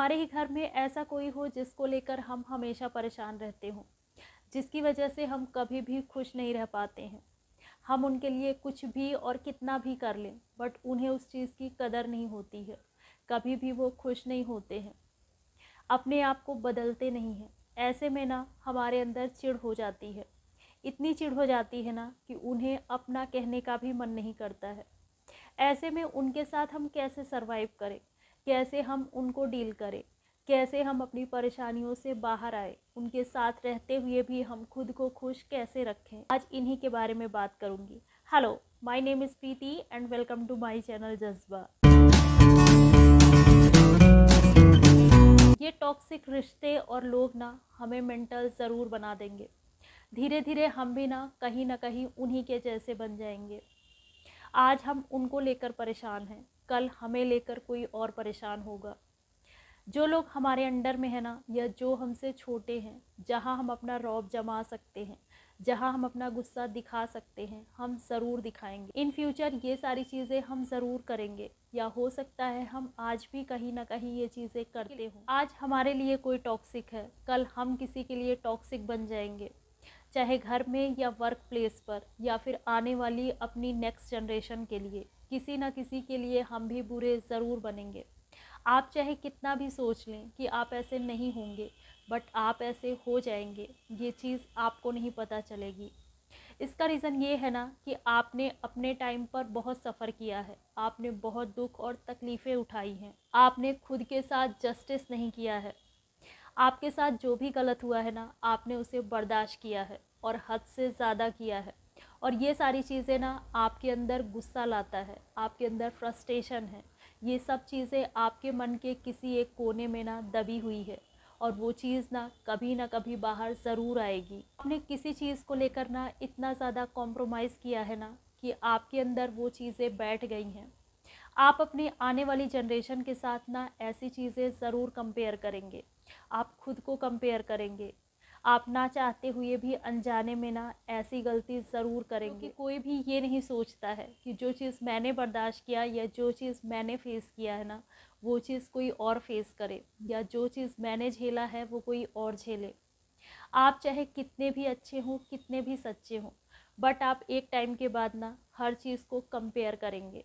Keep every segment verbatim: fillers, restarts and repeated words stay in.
हमारे ही घर में ऐसा कोई हो जिसको लेकर हम हमेशा परेशान रहते हों, जिसकी वजह से हम कभी भी खुश नहीं रह पाते हैं। हम उनके लिए कुछ भी और कितना भी कर लें, बट उन्हें उस चीज़ की कदर नहीं होती है। कभी भी वो खुश नहीं होते हैं, अपने आप को बदलते नहीं हैं। ऐसे में ना हमारे अंदर चिढ़ हो जाती है, इतनी चिढ़ हो जाती है ना कि उन्हें अपना कहने का भी मन नहीं करता है। ऐसे में उनके साथ हम कैसे सरवाइव करें, कैसे हम उनको डील करें, कैसे हम अपनी परेशानियों से बाहर आए, उनके साथ रहते हुए भी हम खुद को खुश कैसे रखें, आज इन्हीं के बारे में बात करूंगी। Hello, my name is Preeti and welcome to my channel Jazba. ये टॉक्सिक रिश्ते और लोग ना हमें मेंटल ज़रूर बना देंगे। धीरे धीरे हम भी ना कहीं ना कहीं उन्हीं के जैसे बन जाएंगे। आज हम उनको लेकर परेशान हैं, कल हमें लेकर कोई और परेशान होगा। जो लोग हमारे अंडर में है ना, या जो हमसे छोटे हैं, जहाँ हम अपना रौब जमा सकते हैं, जहाँ हम अपना गुस्सा दिखा सकते हैं, हम ज़रूर दिखाएंगे। इन फ्यूचर ये सारी चीज़ें हम ज़रूर करेंगे, या हो सकता है हम आज भी कहीं ना कहीं ये चीज़ें करते हों। आज हमारे लिए कोई टॉक्सिक है, कल हम किसी के लिए टॉक्सिक बन जाएंगे, चाहे घर में या वर्क प्लेस पर, या फिर आने वाली अपनी नेक्स्ट जनरेशन के लिए। किसी ना किसी के लिए हम भी बुरे ज़रूर बनेंगे। आप चाहे कितना भी सोच लें कि आप ऐसे नहीं होंगे, बट आप ऐसे हो जाएंगे। ये चीज़ आपको नहीं पता चलेगी। इसका रीज़न ये है ना कि आपने अपने टाइम पर बहुत सफ़र किया है, आपने बहुत दुख और तकलीफ़ें उठाई हैं, आपने खुद के साथ जस्टिस नहीं किया है। आपके साथ जो भी गलत हुआ है ना, आपने उसे बर्दाश्त किया है और हद से ज़्यादा किया है। और ये सारी चीज़ें ना आपके अंदर गुस्सा लाता है, आपके अंदर फ्रस्ट्रेशन है। ये सब चीज़ें आपके मन के किसी एक कोने में ना दबी हुई है, और वो चीज़ ना कभी ना कभी बाहर ज़रूर आएगी। आपने किसी चीज़ को लेकर ना इतना ज़्यादा कॉम्प्रोमाइज़ किया है ना कि आपके अंदर वो चीज़ें बैठ गई हैं। आप अपनी आने वाली जनरेशन के साथ ना ऐसी चीज़ें ज़रूर कंपेयर करेंगे, आप खुद को कंपेयर करेंगे। आप ना चाहते हुए भी अनजाने में ना ऐसी गलती ज़रूर करेंगे। कोई भी ये नहीं सोचता है कि जो चीज़ मैंने बर्दाश्त किया, या जो चीज़ मैंने फेस किया है ना, वो चीज़ कोई और फेस करे, या जो चीज़ मैंने झेला है वो कोई और झेले। आप चाहे कितने भी अच्छे हों, कितने भी सच्चे हों, बट आप एक टाइम के बाद ना हर चीज़ को कंपेयर करेंगे।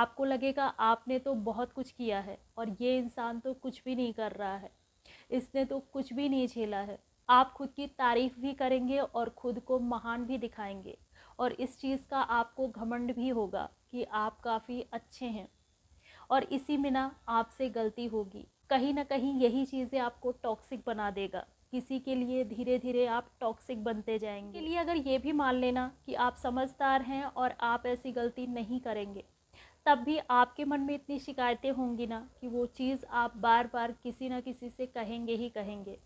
आपको लगेगा आपने तो बहुत कुछ किया है, और ये इंसान तो कुछ भी नहीं कर रहा है, इसने तो कुछ भी नहीं झेला है। आप खुद की तारीफ़ भी करेंगे और ख़ुद को महान भी दिखाएंगे, और इस चीज़ का आपको घमंड भी होगा कि आप काफ़ी अच्छे हैं, और इसी में ना आपसे गलती होगी। कहीं ना कहीं यही चीज़ें आपको टॉक्सिक बना देगा। किसी के लिए धीरे धीरे आप टॉक्सिक बनते जाएंगे। इसलिए अगर ये भी मान लेना कि आप समझदार हैं और आप ऐसी गलती नहीं करेंगे, तब भी आपके मन में इतनी शिकायतें होंगी ना कि वो चीज़ आप बार बार किसी ना किसी से कहेंगे ही कहेंगे।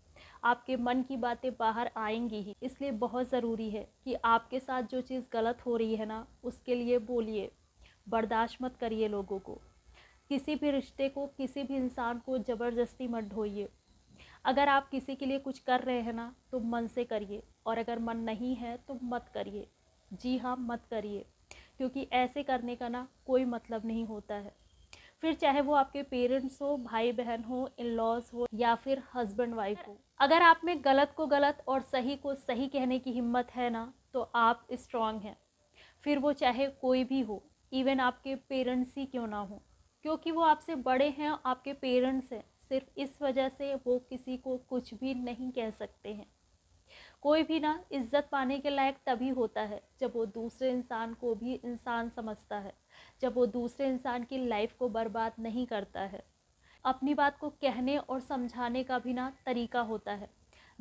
आपके मन की बातें बाहर आएंगी ही। इसलिए बहुत ज़रूरी है कि आपके साथ जो चीज़ गलत हो रही है ना, उसके लिए बोलिए, बर्दाश्त मत करिए लोगों को। किसी भी रिश्ते को, किसी भी इंसान को ज़बरदस्ती मत ढोइए। अगर आप किसी के लिए कुछ कर रहे हैं ना, तो मन से करिए, और अगर मन नहीं है तो मत करिए। जी हाँ, मत करिए, क्योंकि ऐसे करने का ना कोई मतलब नहीं होता है। फिर चाहे वो आपके पेरेंट्स हो, भाई बहन हो, इन लॉज हो, या फिर हस्बैंड वाइफ हो। अगर आप में गलत को गलत और सही को सही कहने की हिम्मत है ना, तो आप स्ट्रांग हैं। फिर वो चाहे कोई भी हो, इवन आपके पेरेंट्स ही क्यों ना हो, क्योंकि वो आपसे बड़े हैं, आपके पेरेंट्स हैं। सिर्फ इस वजह से वो किसी को कुछ भी नहीं कह सकते हैं। कोई भी ना इज्जत पाने के लायक तभी होता है जब वो दूसरे इंसान को भी इंसान समझता है, जब वो दूसरे इंसान की लाइफ को बर्बाद नहीं करता है। अपनी बात को कहने और समझाने का भी ना तरीका होता है,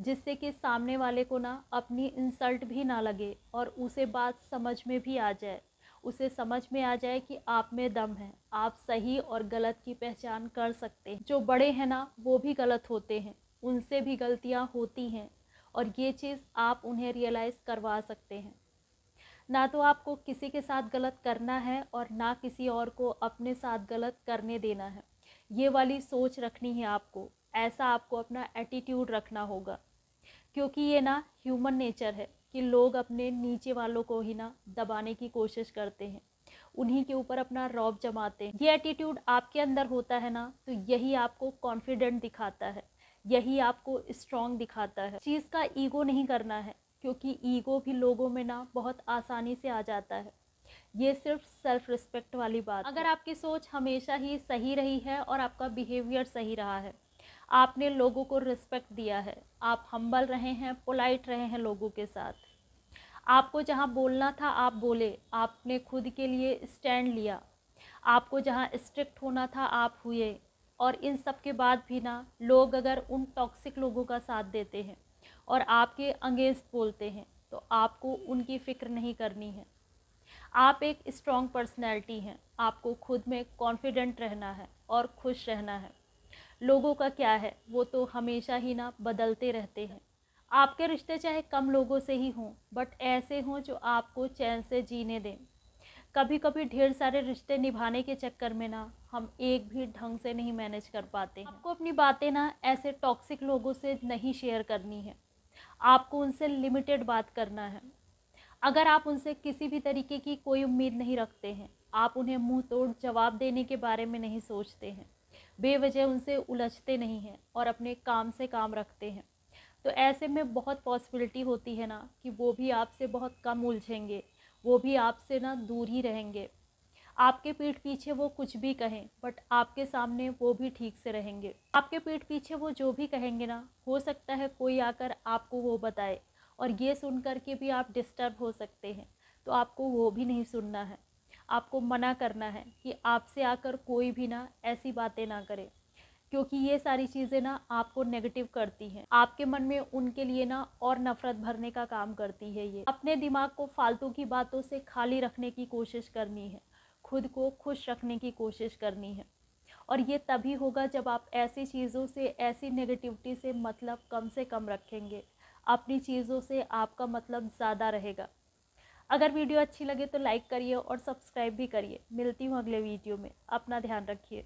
जिससे कि सामने वाले को ना अपनी इंसल्ट भी ना लगे, और उसे बात समझ में भी आ जाए, उसे समझ में आ जाए कि आप में दम है, आप सही और गलत की पहचान कर सकते हैं। जो बड़े हैं ना वो भी गलत होते हैं, उनसे भी गलतियाँ होती हैं, और ये चीज़ आप उन्हें रियलाइज़ करवा सकते हैं। ना तो आपको किसी के साथ गलत करना है, और ना किसी और को अपने साथ गलत करने देना है। ये वाली सोच रखनी है आपको, ऐसा आपको अपना एटीट्यूड रखना होगा, क्योंकि ये ना ह्यूमन नेचर है कि लोग अपने नीचे वालों को ही ना दबाने की कोशिश करते हैं, उन्हीं के ऊपर अपना रौब जमाते हैं। ये एटीट्यूड आपके अंदर होता है ना, तो यही आपको कॉन्फिडेंट दिखाता है, यही आपको स्ट्रॉन्ग दिखाता है। चीज़ का ईगो नहीं करना है, क्योंकि ईगो भी लोगों में ना बहुत आसानी से आ जाता है। ये सिर्फ सेल्फ रिस्पेक्ट वाली बात। अगर आपकी सोच हमेशा ही सही रही है और आपका बिहेवियर सही रहा है, आपने लोगों को रिस्पेक्ट दिया है, आप हम्बल रहे हैं, पोलाइट रहे हैं लोगों के साथ, आपको जहाँ बोलना था आप बोले, आपने खुद के लिए स्टैंड लिया, आपको जहाँ स्ट्रिक्ट होना था आप हुए, और इन सब के बाद भी ना लोग अगर उन टॉक्सिक लोगों का साथ देते हैं और आपके अगेंस्ट बोलते हैं, तो आपको उनकी फ़िक्र नहीं करनी है। आप एक स्ट्रॉन्ग पर्सनैलिटी हैं, आपको खुद में कॉन्फिडेंट रहना है और खुश रहना है। लोगों का क्या है, वो तो हमेशा ही ना बदलते रहते हैं। आपके रिश्ते चाहे कम लोगों से ही हों, बट ऐसे हों जो आपको चैन से जीने दें। कभी कभी ढेर सारे रिश्ते निभाने के चक्कर में ना हम एक भी ढंग से नहीं मैनेज कर पाते हैं। आपको अपनी बातें ना ऐसे टॉक्सिक लोगों से नहीं शेयर करनी है, आपको उनसे लिमिटेड बात करना है। अगर आप उनसे किसी भी तरीके की कोई उम्मीद नहीं रखते हैं, आप उन्हें मुंह तोड़ जवाब देने के बारे में नहीं सोचते हैं, बेवजह उनसे उलझते नहीं हैं और अपने काम से काम रखते हैं, तो ऐसे में बहुत पॉसिबिलिटी होती है ना कि वो भी आपसे बहुत कम उलझेंगे, वो भी आपसे ना दूर ही रहेंगे। आपके पीठ पीछे वो कुछ भी कहें, बट आपके सामने वो भी ठीक से रहेंगे। आपके पीठ पीछे वो जो भी कहेंगे ना, हो सकता है कोई आकर आपको वो बताए और ये सुन कर के भी आप डिस्टर्ब हो सकते हैं, तो आपको वो भी नहीं सुनना है। आपको मना करना है कि आपसे आकर कोई भी ना ऐसी बातें ना करे, क्योंकि ये सारी चीज़ें ना आपको नेगेटिव करती हैं, आपके मन में उनके लिए ना और नफ़रत भरने का काम करती है। ये अपने दिमाग को फालतू की बातों से खाली रखने की कोशिश करनी है, खुद को खुश रखने की कोशिश करनी है, और ये तभी होगा जब आप ऐसी चीज़ों से, ऐसी नेगेटिविटी से मतलब कम से कम रखेंगे, अपनी चीज़ों से आपका मतलब ज़्यादा रहेगा। अगर वीडियो अच्छी लगे तो लाइक करिए और सब्सक्राइब भी करिए। मिलती हूँ अगले वीडियो में, अपना ध्यान रखिए।